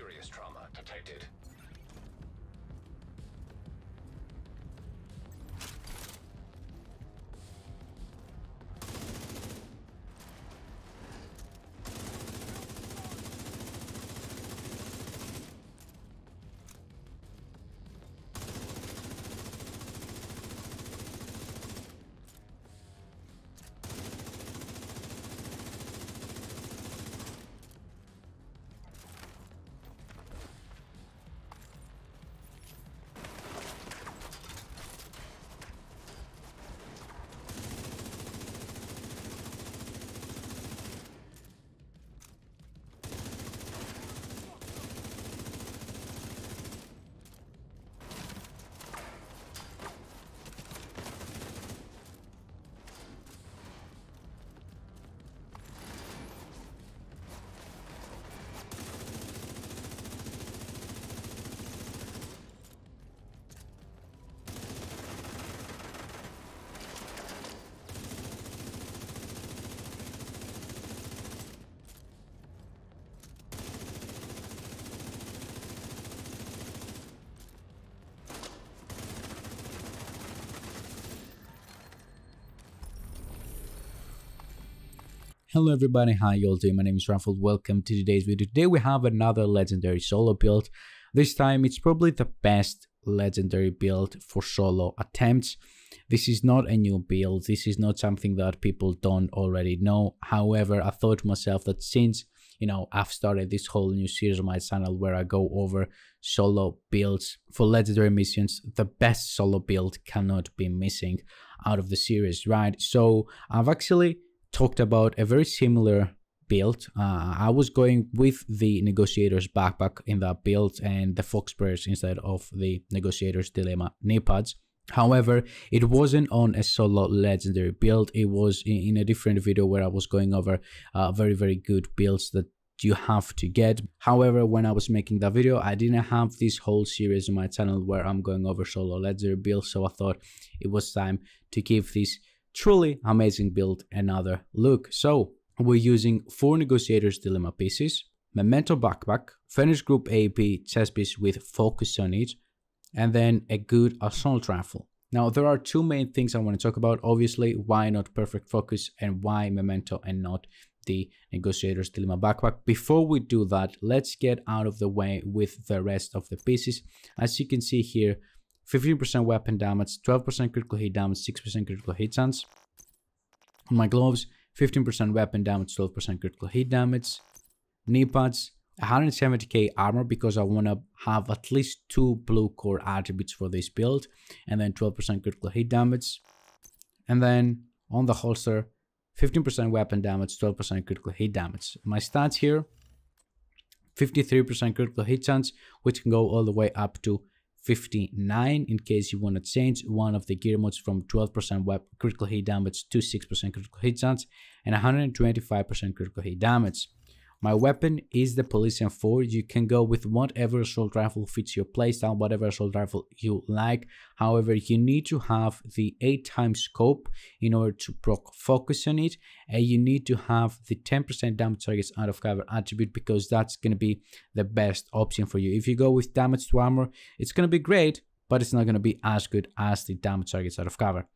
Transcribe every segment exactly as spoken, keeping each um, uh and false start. serious trauma detected. Hello everybody, hi y'all team, my name is Ranfold, welcome to today's video. Today we have another legendary solo build. This time it's probably the best legendary build for solo attempts. This is not a new build, this is not something that people don't already know. However, I thought to myself that since, you know, I've started this whole new series on my channel where I go over solo builds for legendary missions, the best solo build cannot be missing out of the series, right? So I've actually talked about a very similar build. Uh, I was going with the Negotiator's Backpack in that build and the Fox Prayers instead of the Negotiator's Dilemma knee pads. However, it wasn't on a solo legendary build. It was in, in a different video where I was going over uh, very, very good builds that you have to get. However, when I was making that video, I didn't have this whole series on my channel where I'm going over solo legendary builds. So I thought it was time to give this truly amazing build another look. So we're using four Negotiator's Dilemma pieces, Memento backpack, Fenris Group A B chest piece with focus on it, and then a good assault rifle. Now there are two main things I want to talk about. Obviously, why not perfect focus and why Memento and not the Negotiator's Dilemma backpack. Before we do that, let's get out of the way with the rest of the pieces. As you can see here, fifteen percent weapon damage, twelve percent critical hit damage, six percent critical hit chance. On my gloves, fifteen percent weapon damage, twelve percent critical hit damage. Knee pads, one hundred seventy K armor because I want to have at least two blue core attributes for this build. And then twelve percent critical hit damage. And then on the holster, fifteen percent weapon damage, twelve percent critical hit damage. My stats here, fifty-three percent critical hit chance, which can go all the way up to fifty-nine in case you want to change one of the gear modes from twelve percent web critical hit damage to six percent critical hit chance and one hundred twenty-five percent critical hit damage. My weapon is the Polician four. You can go with whatever assault rifle fits your playstyle, whatever assault rifle you like. However, you need to have the eight times scope in order to proc focus on it. And you need to have the ten percent damage targets out of cover attribute because that's going to be the best option for you. If you go with damage to armor, it's going to be great, but it's not going to be as good as the damage targets out of cover.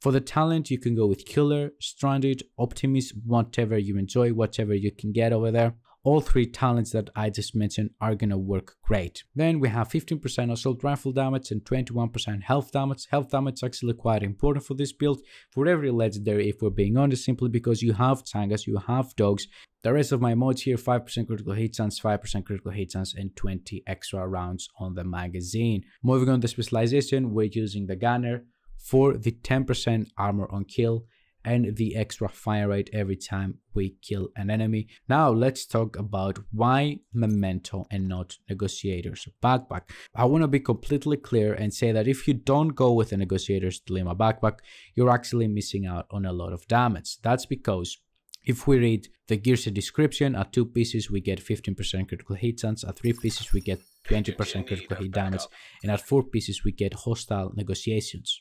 For the talent, you can go with Killer, Stranded, Optimist, whatever you enjoy, whatever you can get over there. All three talents that I just mentioned are gonna work great. Then we have fifteen percent assault rifle damage and twenty-one percent health damage. Health damage is actually quite important for this build, for every legendary if we're being honest, simply because you have tangas, you have dogs. The rest of my mods here, five percent critical hit chance, five percent critical hit chance, and twenty extra rounds on the magazine. Moving on to specialization, we're using the Gunner for the ten percent armor on kill and the extra fire rate every time we kill an enemy. Now let's talk about why Memento and not Negotiator's Backpack. I want to be completely clear and say that if you don't go with a Negotiator's Dilemma Backpack, you're actually missing out on a lot of damage. That's because if we read the gearset description, at two pieces we get fifteen percent critical hit chance, at three pieces we get twenty percent critical hit damage, and at four pieces we get Hostile Negotiations.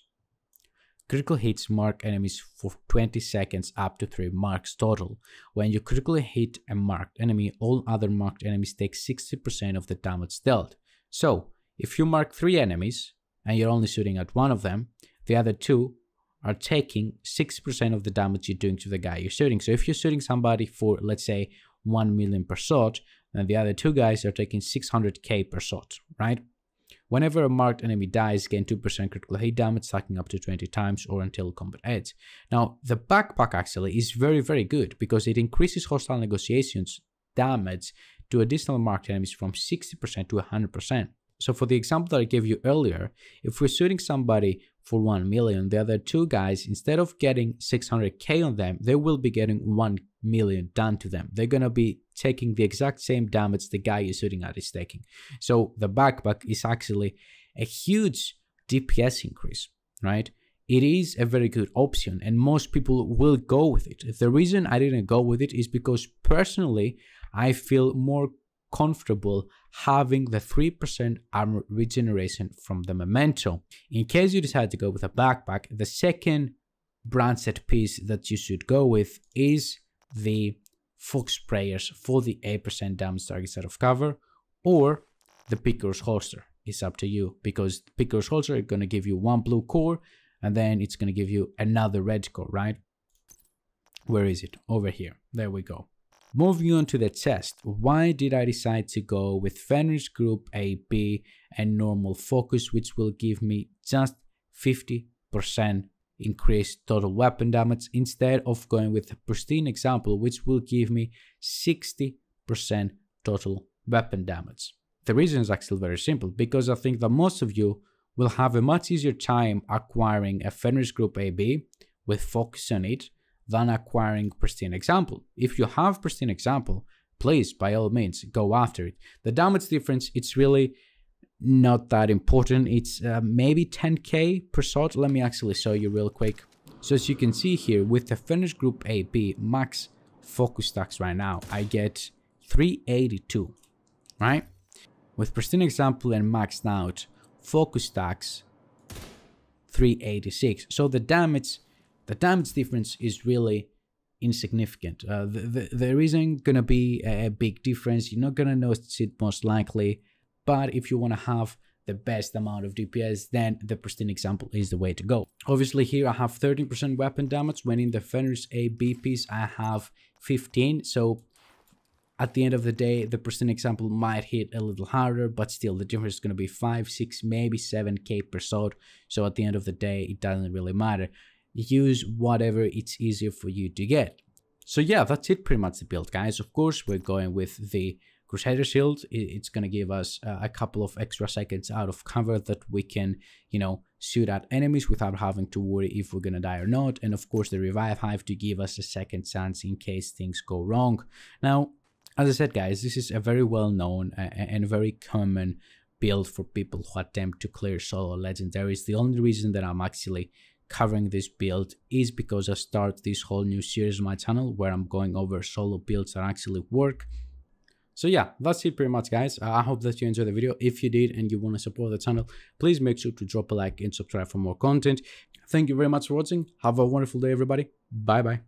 Critical hits mark enemies for twenty seconds up to three marks total. When you critically hit a marked enemy, all other marked enemies take sixty percent of the damage dealt. So, if you mark three enemies, and you're only shooting at one of them, the other two are taking six percent of the damage you're doing to the guy you're shooting. So if you're shooting somebody for, let's say, one million per shot, then the other two guys are taking six hundred K per shot, right? Whenever a marked enemy dies, gain two percent critical hit damage, stacking up to twenty times or until combat ends. Now, the backpack actually is very, very good because it increases hostile negotiations damage to additional marked enemies from sixty percent to one hundred percent. So for the example that I gave you earlier, if we're shooting somebody for one million, the other two guys, instead of getting six hundred K on them, they will be getting one million done to them. They're going to be taking the exact same damage the guy you're shooting at is taking. So the backpack is actually a huge D P S increase, right? It is a very good option and most people will go with it. The reason I didn't go with it is because personally, I feel more comfortable having the three percent armor regeneration from the Memento. In case you decide to go with a backpack, the second brand set piece that you should go with is the Fox Prayers for the eight percent damage targets out of cover, or the Picker's Holster. It's up to you, because the Picker's Holster is going to give you one blue core and then it's going to give you another red core, right? Where is it? Over here. There we go. Moving on to the chest, why did I decide to go with Fenris Group A B and Normal Focus, which will give me just fifty percent increased total weapon damage instead of going with the Pristine Example, which will give me sixty percent total weapon damage? The reason is actually very simple, because I think that most of you will have a much easier time acquiring a Fenris Group A B with Focus on it than acquiring Pristine Example. If you have Pristine Example, please, by all means, go after it. The damage difference, it's really not that important. It's uh, maybe ten K per shot. Let me actually show you real quick. So as you can see here, with the Fenris Group A B max focus stacks right now, I get three eighty-two, right? With Pristine Example and maxed out focus stacks, three eighty-six. So the damage The damage difference is really insignificant. Uh, the, the, there isn't going to be a big difference. You're not going to notice it most likely. But if you want to have the best amount of D P S, then the Pristine Example is the way to go. Obviously here I have thirteen percent weapon damage, when in the Fenris A B piece I have fifteen. So at the end of the day, the Pristine Example might hit a little harder, but still the difference is going to be five, six, maybe seven K per shot. So at the end of the day, it doesn't really matter. Use whatever it's easier for you to get. So yeah, that's it pretty much the build, guys. Of course, we're going with the Crusader Shield. It's going to give us a couple of extra seconds out of cover that we can, you know, shoot at enemies without having to worry if we're going to die or not. And of course, the Revive Hive to give us a second chance in case things go wrong. Now, as I said, guys, this is a very well-known and very common build for people who attempt to clear solo legendaries. The only reason that I'm actually covering this build is because I start this whole new series on my channel where I'm going over solo builds that actually work. So yeah, that's it pretty much, guys. I hope that you enjoyed the video. If you did and you want to support the channel, please make sure to drop a like and subscribe for more content. Thank you very much for watching. Have a wonderful day, everybody. Bye bye.